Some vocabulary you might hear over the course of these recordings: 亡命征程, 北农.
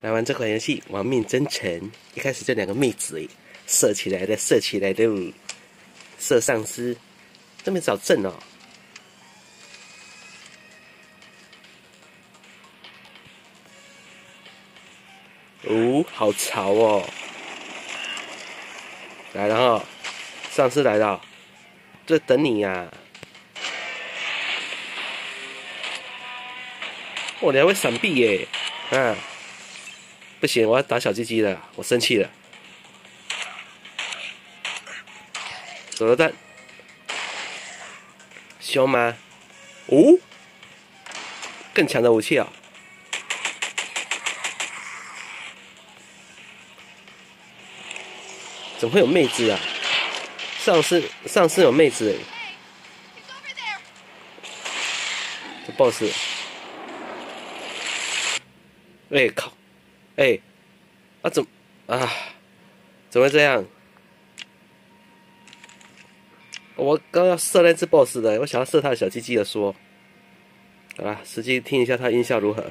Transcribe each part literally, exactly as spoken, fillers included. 来玩这款游戏《亡命征程》，一开始就两个妹子，射起来的，射起来的，射丧尸，这边找阵哦。哦，好潮哦！来了哦，丧尸来了，就等你呀、啊！哦，你还会闪避耶，啊！ 不行，我要打小鸡鸡了，我生气了。手榴弹，凶吗？哦，更强的武器啊、哦！怎么会有妹子啊？上次上次有妹子哎，这 boss， 哎靠！ 哎、欸，啊怎啊，怎么会这样？我刚要射那只 boss 的，我想要射他的小鸡鸡的说。好啦，实际听一下他音效如何。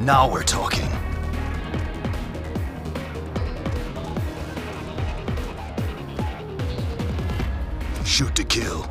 Now we're talking. Shoot to kill.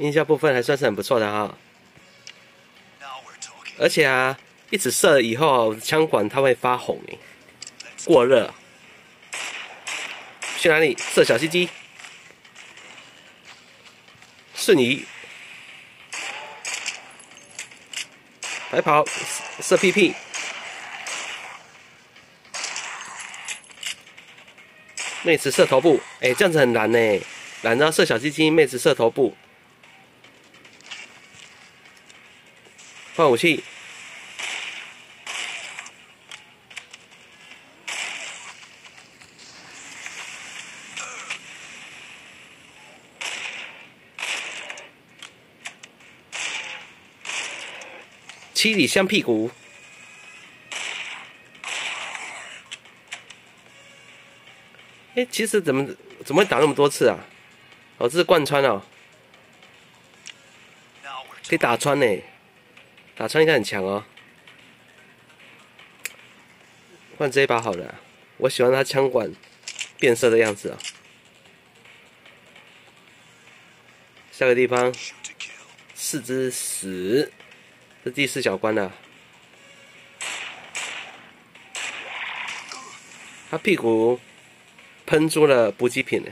音效部分还算是很不错的哈，而且啊，一直射了以后，枪管它会发红诶，过热。去哪里？射小鸡鸡，瞬移，白跑，射屁屁，妹子射头部，哎，这样子很难呢，难到射小鸡鸡，妹子射头部。 换武器，七里香屁股，哎、欸，其实怎么怎么会打那么多次啊？哦，这是贯穿哦，可以打穿呢、欸。 打穿应该很强哦，换这一把好了、啊，我喜欢它枪管变色的样子啊、哦。下个地方，四只死，这第四小关了、啊。他屁股喷出了补给品，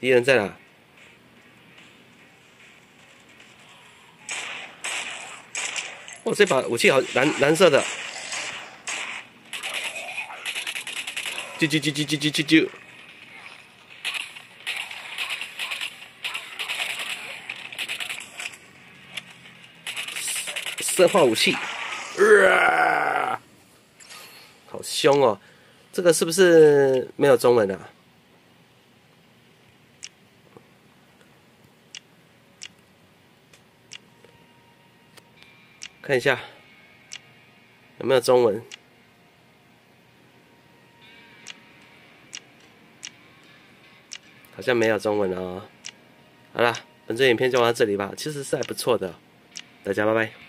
敌人在哪？ 我、哦、这把武器好蓝蓝色的，啾啾啾啾啾啾啾啾，生化武器，呃、好凶哦！这个是不是没有中文的、啊？看一下有没有中文。好像没有中文了哦。好啦，本支影片就到这里吧，其实是还不错的。大家拜拜。